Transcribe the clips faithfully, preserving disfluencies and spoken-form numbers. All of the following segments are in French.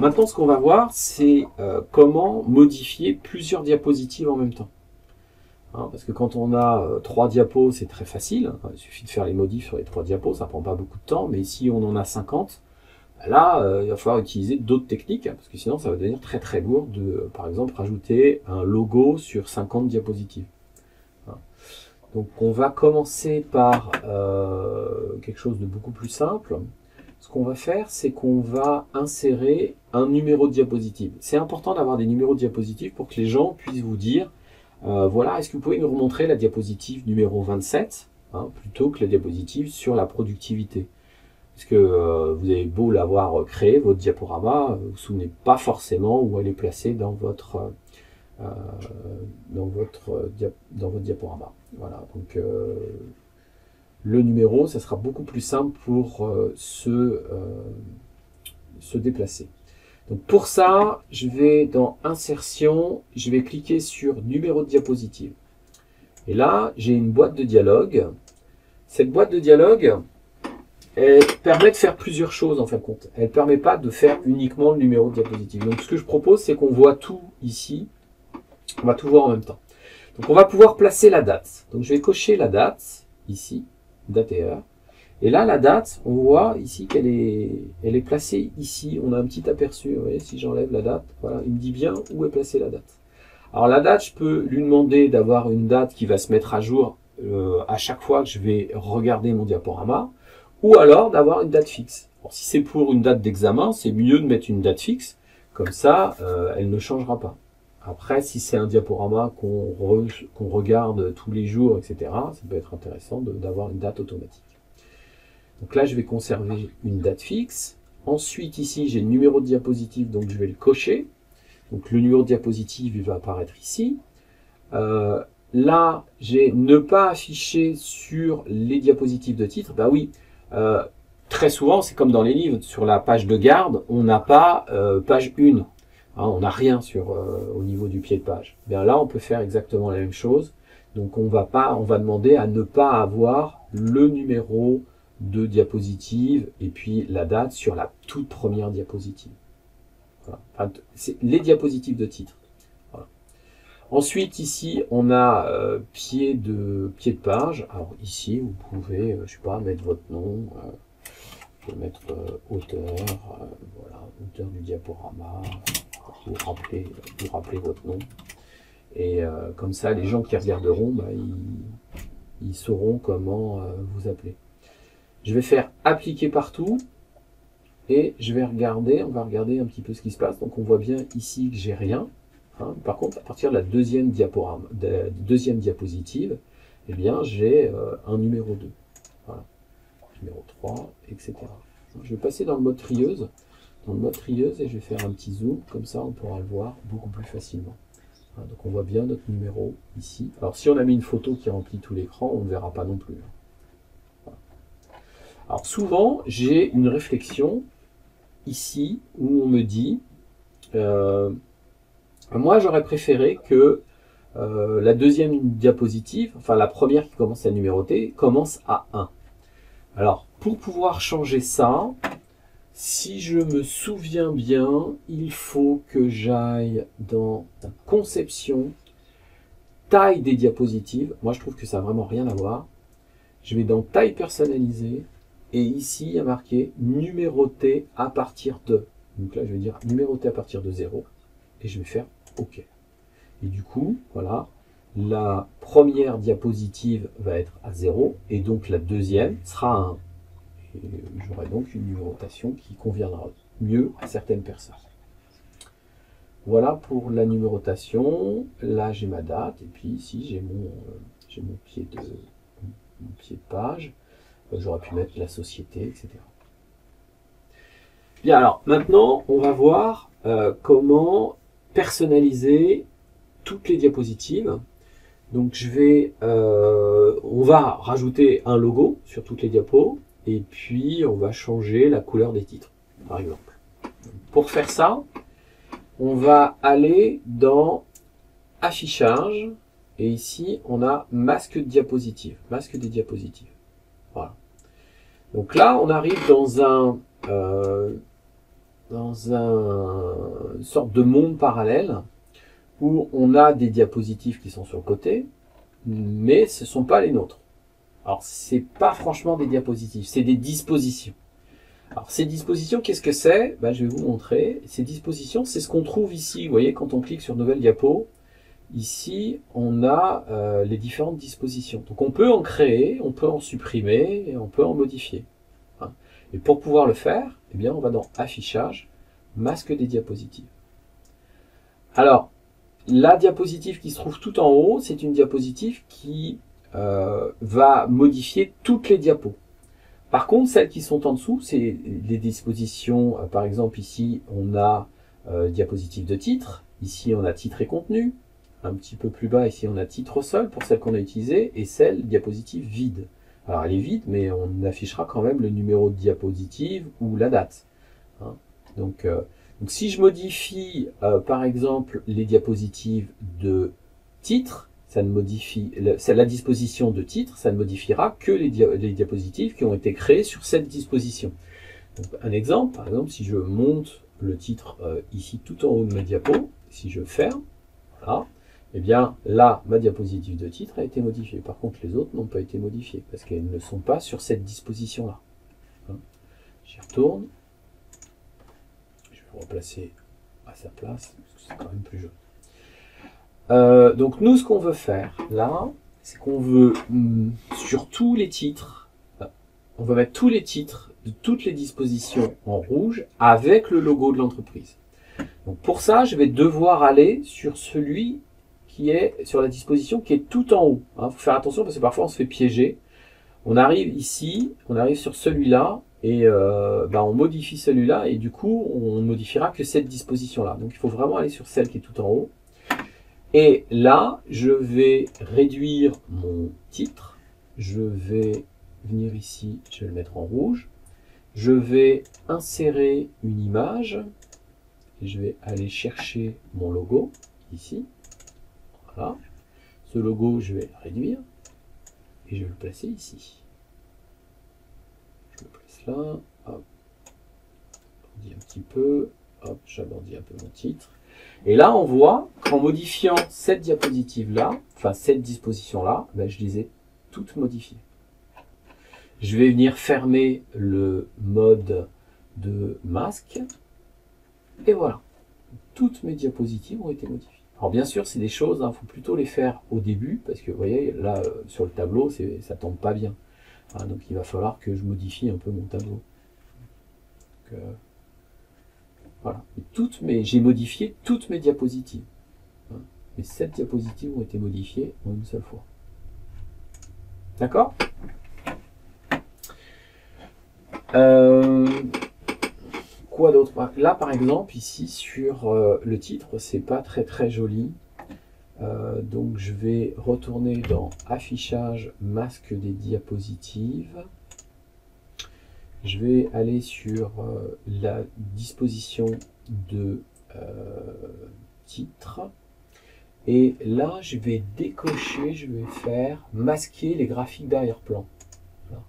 Alors maintenant, ce qu'on va voir, c'est euh, comment modifier plusieurs diapositives en même temps. Hein, parce que quand on a euh, trois diapos, c'est très facile. Hein, il suffit de faire les modifs sur les trois diapos, ça prend pas beaucoup de temps. Mais si on en a cinquante, là, euh, il va falloir utiliser d'autres techniques. Hein, parce que sinon, ça va devenir très très lourd de, euh, par exemple, rajouter un logo sur cinquante diapositives. Hein. Donc on va commencer par euh, quelque chose de beaucoup plus simple. Ce qu'on va faire, c'est qu'on va insérer un numéro de diapositive. C'est important d'avoir des numéros de diapositive pour que les gens puissent vous dire euh, voilà, est-ce que vous pouvez nous remontrer la diapositive numéro vingt-sept hein, plutôt que la diapositive sur la productivité. Parce que euh, vous avez beau l'avoir créé, votre diaporama, vous ne vous souvenez pas forcément où elle est placée dans votre, euh, dans votre, dia dans votre diaporama. Voilà, donc... Euh, le numéro, ça sera beaucoup plus simple pour euh, se, euh, se déplacer. Donc pour ça, je vais dans Insertion, je vais cliquer sur Numéro de diapositive. Et là, j'ai une boîte de dialogue. Cette boîte de dialogue, elle permet de faire plusieurs choses en fin de compte. Elle ne permet pas de faire uniquement le numéro de diapositive. Donc ce que je propose, c'est qu'on voit tout ici. On va tout voir en même temps. Donc on va pouvoir placer la date. Donc je vais cocher la date ici. Date et heure. Et là, la date, on voit ici qu'elle est, elle est placée ici. On a un petit aperçu. Vous voyez, si j'enlève la date, voilà, il me dit bien où est placée la date. Alors la date, je peux lui demander d'avoir une date qui va se mettre à jour euh, à chaque fois que je vais regarder mon diaporama, ou alors d'avoir une date fixe. Alors, si c'est pour une date d'examen, c'est mieux de mettre une date fixe. Comme ça, euh, elle ne changera pas. Après, si c'est un diaporama qu'on re, qu'on regarde tous les jours, et cetera, ça peut être intéressant d'avoir une date automatique. Donc là, je vais conserver une date fixe. Ensuite, ici, j'ai le numéro de diapositive, donc je vais le cocher. Donc le numéro de diapositive, il va apparaître ici. Euh, là, j'ai ne pas afficher sur les diapositives de titre. Bah oui, euh, très souvent, c'est comme dans les livres, sur la page de garde, on n'a pas euh, page un. Hein, on n'a rien sur, euh, au niveau du pied de page. Bien là, on peut faire exactement la même chose. Donc, on va, pas, on va demander à ne pas avoir le numéro de diapositive et puis la date sur la toute première diapositive. Voilà. Enfin, c'est les diapositives de titre. Voilà. Ensuite, ici, on a euh, pied, de, pied de page. Alors ici, vous pouvez, euh, je sais pas, mettre votre nom. Euh, vous pouvez mettre euh, auteur, euh, voilà, auteur du diaporama. Vous rappelez, vous rappelez votre nom. Et euh, comme ça, les gens qui regarderont, bah, ils, ils sauront comment euh, vous appeler. Je vais faire appliquer partout. Et je vais regarder, on va regarder un petit peu ce qui se passe. Donc on voit bien ici que j'ai rien. Hein. Par contre, à partir de la deuxième, diaporama, de la deuxième diapositive, eh bien j'ai euh, un numéro deux. Voilà. Numéro trois, et cetera. Je vais passer dans le mode trieuse. Dans le mode trieuse et je vais faire un petit zoom, comme ça on pourra le voir beaucoup plus facilement. Donc on voit bien notre numéro ici. Alors si on a mis une photo qui remplit tout l'écran, on ne verra pas non plus. Voilà. Alors souvent, j'ai une réflexion ici où on me dit euh, moi j'aurais préféré que euh, la deuxième diapositive, enfin la première qui commence à numéroter, commence à un. Alors pour pouvoir changer ça, si je me souviens bien, il faut que j'aille dans la conception, taille des diapositives. Moi, je trouve que ça n'a vraiment rien à voir. Je vais dans taille personnalisée. Et ici, il y a marqué numéroter à partir de. Donc là, je vais dire numéroter à partir de zéro. Et je vais faire OK. Et du coup, voilà, la première diapositive va être à zéro. Et donc, la deuxième sera à un. J'aurai donc une numérotation qui conviendra mieux à certaines personnes. Voilà pour la numérotation. Là, j'ai ma date. Et puis ici, j'ai mon, euh, mon, pied de, mon pied de page. Euh, J'aurais pu mettre la société, et cetera. Bien, alors maintenant, on va voir euh, comment personnaliser toutes les diapositives. Donc, je vais, euh, on va rajouter un logo sur toutes les diapos. Et puis, on va changer la couleur des titres, par exemple. Pour faire ça, on va aller dans Affichage. Et ici, on a Masque de diapositive. Masque des diapositives. Voilà. Donc là, on arrive dans un, euh, dans un, une sorte de monde parallèle où on a des diapositives qui sont sur le côté, mais ce ne sont pas les nôtres. Alors, ce n'est pas franchement des diapositives, c'est des dispositions. Alors, ces dispositions, qu'est-ce que c'est? Ben, je vais vous montrer. Ces dispositions, c'est ce qu'on trouve ici. Vous voyez, quand on clique sur Nouvelle Diapo, ici, on a euh, les différentes dispositions. Donc, on peut en créer, on peut en supprimer, et on peut en modifier. Hein. Et pour pouvoir le faire, eh bien, on va dans Affichage, Masque des diapositives. Alors, la diapositive qui se trouve tout en haut, c'est une diapositive qui euh, va modifier toutes les diapos. Par contre, celles qui sont en dessous, c'est les dispositions. Euh, par exemple, ici, on a euh, diapositive de titre. Ici, on a titre et contenu. Un petit peu plus bas, ici, on a titre seul pour celle qu'on a utilisée. Et celle diapositive vide. Alors, elle est vide, mais on affichera quand même le numéro de diapositive ou la date. Hein. Donc, euh, donc, si je modifie, euh, par exemple, les diapositives de titre, ça ne modifie, la disposition de titre, ça ne modifiera que les, dia, les diapositives qui ont été créées sur cette disposition. Donc, un exemple, par exemple, si je monte le titre euh, ici tout en haut de ma diapo, si je ferme, voilà, eh bien là, ma diapositive de titre a été modifiée. Par contre, les autres n'ont pas été modifiées parce qu'elles ne sont pas sur cette disposition-là. Hein. J'y retourne. Je vais le replacer à sa place parce que c'est quand même plus joli. Euh, donc nous, ce qu'on veut faire là, c'est qu'on veut mm, sur tous les titres, on va mettre tous les titres de toutes les dispositions en rouge avec le logo de l'entreprise. Donc pour ça, je vais devoir aller sur celui qui est sur la disposition qui est tout en haut. Il hein, faut faire attention parce que parfois on se fait piéger. On arrive ici, on arrive sur celui-là et euh, ben, on modifie celui-là et du coup on ne modifiera que cette disposition-là. Donc il faut vraiment aller sur celle qui est tout en haut. Et là, je vais réduire mon titre. Je vais venir ici, je vais le mettre en rouge. Je vais insérer une image. Et je vais aller chercher mon logo, ici. Voilà. Ce logo, je vais le réduire. Et je vais le placer ici. Je le place là. Hop. J'agrandis un petit peu. Hop, j'agrandis un peu mon titre. Et là, on voit qu'en modifiant cette diapositive-là, enfin cette disposition-là, ben, je les ai toutes modifiées. Je vais venir fermer le mode de masque. Et voilà, toutes mes diapositives ont été modifiées. Alors bien sûr, c'est des choses, il hein, faut plutôt les faire au début, parce que vous voyez, là, sur le tableau, ça tombe pas bien. Hein, donc il va falloir que je modifie un peu mon tableau. Donc, euh voilà, j'ai modifié toutes mes diapositives. Hein. Mes sept diapositives ont été modifiées en une seule fois. D'accord? euh, Quoi d'autre? Là, par exemple, ici, sur euh, le titre, c'est pas très très joli. Euh, donc, je vais retourner dans Affichage, Masque des diapositives. Je vais aller sur euh, la disposition de euh, titre. Et là, je vais décocher, je vais faire masquer les graphiques d'arrière-plan. Voilà.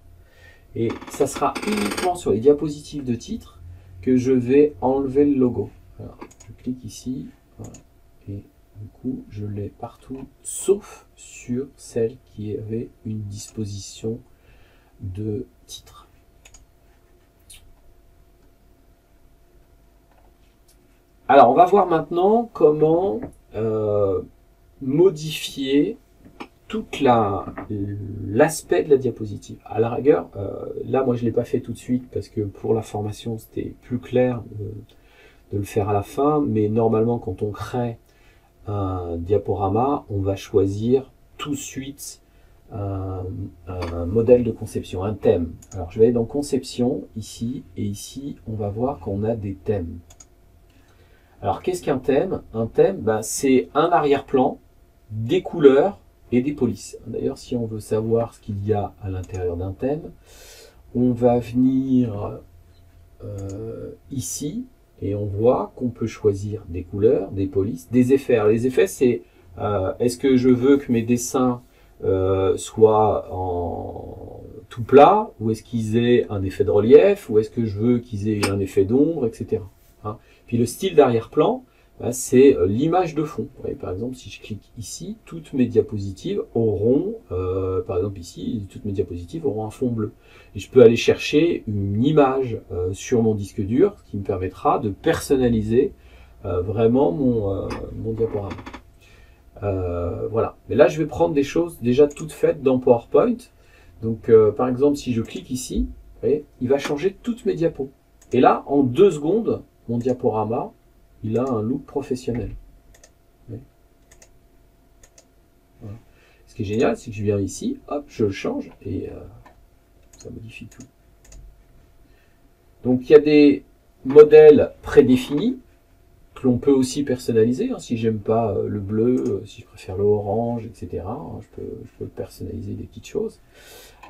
Et ça sera uniquement sur les diapositives de titre que je vais enlever le logo. Voilà. Je clique ici. Voilà. Et du coup, je l'ai partout, sauf sur celle qui avait une disposition de titre. Alors, on va voir maintenant comment euh, modifier tout l'aspect de la diapositive. À la rigueur, euh, là, moi, je ne l'ai pas fait tout de suite parce que pour la formation, c'était plus clair de, de le faire à la fin. Mais normalement, quand on crée un diaporama, on va choisir tout de suite un, un modèle de conception, un thème. Alors, je vais aller dans Conception, ici, et ici, on va voir qu'on a des thèmes. Alors, qu'est-ce qu'un thème? Un thème, ben, c'est un arrière-plan, des couleurs et des polices. D'ailleurs, si on veut savoir ce qu'il y a à l'intérieur d'un thème, on va venir euh, ici et on voit qu'on peut choisir des couleurs, des polices, des effets. Alors, les effets, c'est euh, est-ce que je veux que mes dessins euh, soient en tout plat ou est-ce qu'ils aient un effet de relief ou est-ce que je veux qu'ils aient un effet d'ombre, et cetera. Hein. Puis le style d'arrière-plan, bah, c'est l'image de fond. Vous voyez, par exemple, si je clique ici, toutes mes diapositives auront, euh, par exemple ici, toutes mes diapositives auront un fond bleu. Et je peux aller chercher une image euh, sur mon disque dur, ce qui me permettra de personnaliser euh, vraiment mon, euh, mon diaporama. Euh, voilà. Mais là, je vais prendre des choses déjà toutes faites dans PowerPoint. Donc, euh, par exemple, si je clique ici, vous voyez, il va changer toutes mes diapos. Et là, en deux secondes, mon diaporama, il a un look professionnel. Voilà. Ce qui est génial, c'est que je viens ici, hop, je le change et euh, ça modifie tout. Donc, il y a des modèles prédéfinis que l'on peut aussi personnaliser. Hein, si j'aime pas le bleu, si je préfère le orange, et cetera. Hein, je, peux, je peux personnaliser des petites choses.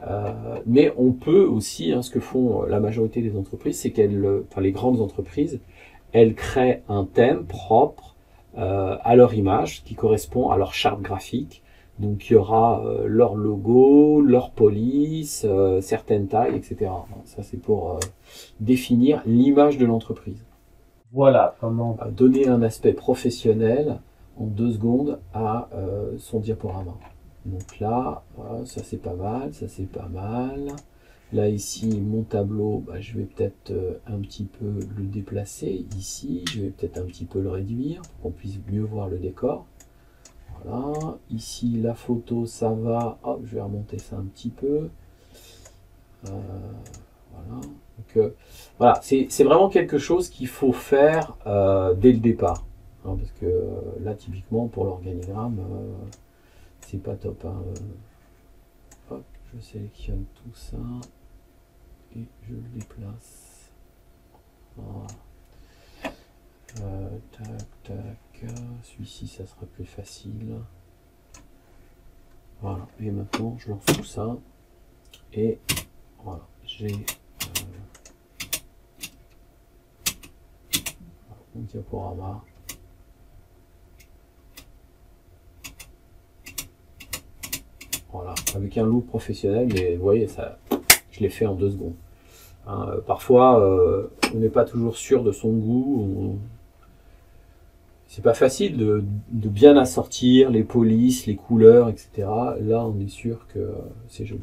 Euh, mais on peut aussi, hein, ce que font la majorité des entreprises, c'est qu'elles, enfin les grandes entreprises, elles créent un thème propre euh, à leur image, qui correspond à leur charte graphique. Donc il y aura euh, leur logo, leur police, euh, certaines tailles, et cetera. Ça c'est pour euh, définir l'image de l'entreprise. Voilà comment donner un aspect professionnel en deux secondes à euh, son diaporama. Donc là, voilà, ça c'est pas mal, ça c'est pas mal. Là ici, mon tableau, bah, je vais peut-être euh, un petit peu le déplacer. Ici, je vais peut-être un petit peu le réduire pour qu'on puisse mieux voir le décor. Voilà. Ici, la photo, ça va. Hop, je vais remonter ça un petit peu. Euh, voilà. Donc euh, voilà, c'est vraiment quelque chose qu'il faut faire euh, dès le départ. Hein, parce que euh, là, typiquement, pour l'organigramme... Euh, c'est pas top. Hein. Hop, je sélectionne tout ça et je le déplace. Voilà. Euh, tac, tac. Celui-ci, ça sera plus facile. Voilà. Et maintenant, je lance tout ça et voilà. J'ai euh, mon diaporama. Voilà, avec un look professionnel, mais vous voyez, ça, je l'ai fait en deux secondes. Hein, euh, parfois, euh, on n'est pas toujours sûr de son goût. On... C'est pas facile de, de bien assortir les polices, les couleurs, et cetera. Là, on est sûr que euh, c'est joli.